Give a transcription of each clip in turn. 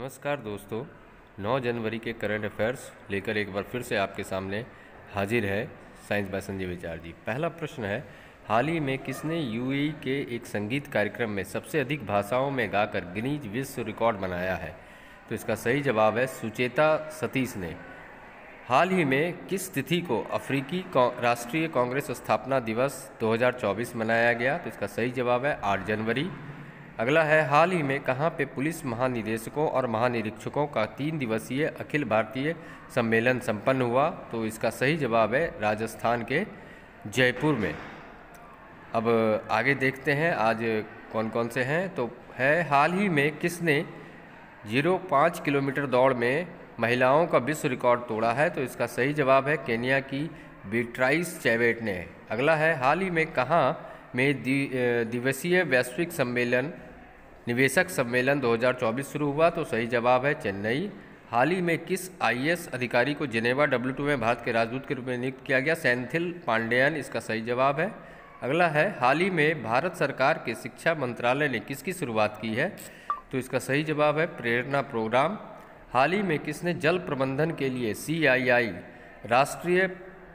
नमस्कार दोस्तों, 9 जनवरी के करंट अफेयर्स लेकर एक बार फिर से आपके सामने हाजिर है साइंस बाय संजीव आचार्य जी। पहला प्रश्न है, हाल ही में किसने यूएई के एक संगीत कार्यक्रम में सबसे अधिक भाषाओं में गाकर गिनीज विश्व रिकॉर्ड बनाया है? तो इसका सही जवाब है सुचेता सतीश ने। हाल ही में किस तिथि को अफ्रीकी राष्ट्रीय कांग्रेस स्थापना दिवस 2024 मनाया गया? तो इसका सही जवाब है 8 जनवरी। अगला है, हाल ही में कहाँ पे पुलिस महानिदेशकों और महानिरीक्षकों का 3 दिवसीय अखिल भारतीय सम्मेलन संपन्न हुआ? तो इसका सही जवाब है राजस्थान के जयपुर में। अब आगे देखते हैं आज कौन कौन से हैं। तो है, हाल ही में किसने 0.5 किलोमीटर दौड़ में महिलाओं का विश्व रिकॉर्ड तोड़ा है? तो इसका सही जवाब है केन्या की बीट्राइस चेपेट ने। अगला है, हाल ही में कहाँ में दिवसीय वैश्विक सम्मेलन निवेशक सम्मेलन 2024 शुरू हुआ? तो सही जवाब है चेन्नई। हाल ही में किस आईएएस अधिकारी को जिनेवा W2 में भारत के राजदूत के रूप में नियुक्त किया गया? सेंथिल पांड्यन, इसका सही जवाब है। अगला है, हाल ही में भारत सरकार के शिक्षा मंत्रालय ने किसकी शुरुआत की है? तो इसका सही जवाब है प्रेरणा प्रोग्राम। हाल ही में किसने जल प्रबंधन के लिए CII राष्ट्रीय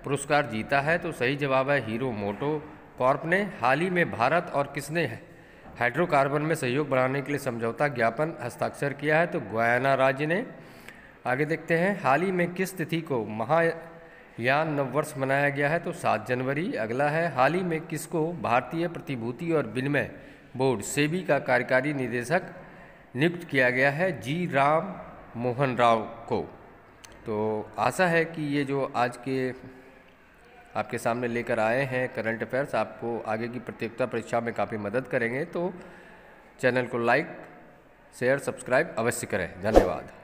पुरस्कार जीता है? तो सही जवाब है हीरो MotoCorp ने। हाल ही में भारत और किसने हाइड्रोकार्बन में सहयोग बढ़ाने के लिए समझौता ज्ञापन हस्ताक्षर किया है? तो गुयाना राज्य ने। आगे देखते हैं, हाल ही में किस तिथि को महायान नववर्ष मनाया गया है? तो 7 जनवरी। अगला है, हाल ही में किसको भारतीय प्रतिभूति और विनिमय बोर्ड सेबी का कार्यकारी निदेशक नियुक्त किया गया है? जी. राम मोहन राव को। तो आशा है कि ये जो आज के आपके सामने लेकर आए हैं करंट अफेयर्स आपको आगे की प्रतियोगिता परीक्षा में काफ़ी मदद करेंगे। तो चैनल को लाइक शेयर सब्सक्राइब अवश्य करें। धन्यवाद।